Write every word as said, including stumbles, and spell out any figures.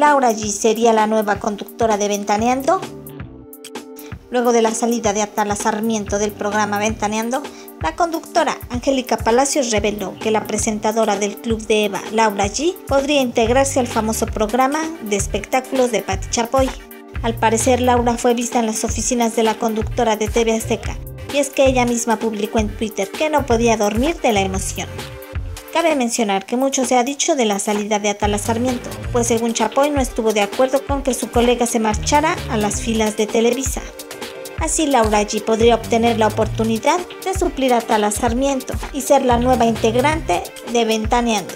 Laura G sería la nueva conductora de Ventaneando. Luego de la salida de Atala Sarmiento del programa Ventaneando, la conductora Angélica Palacios reveló que la presentadora del Club de Eva, Laura G, podría integrarse al famoso programa de espectáculos de Paty Chapoy. Al parecer, Laura fue vista en las oficinas de la conductora de T V Azteca, y es que ella misma publicó en Twitter que no podía dormir de la emoción. Cabe mencionar que mucho se ha dicho de la salida de Atala Sarmiento, pues según Chapoy no estuvo de acuerdo con que su colega se marchara a las filas de Televisa. Así Laura G podría obtener la oportunidad de suplir a Atala Sarmiento y ser la nueva integrante de Ventaneando.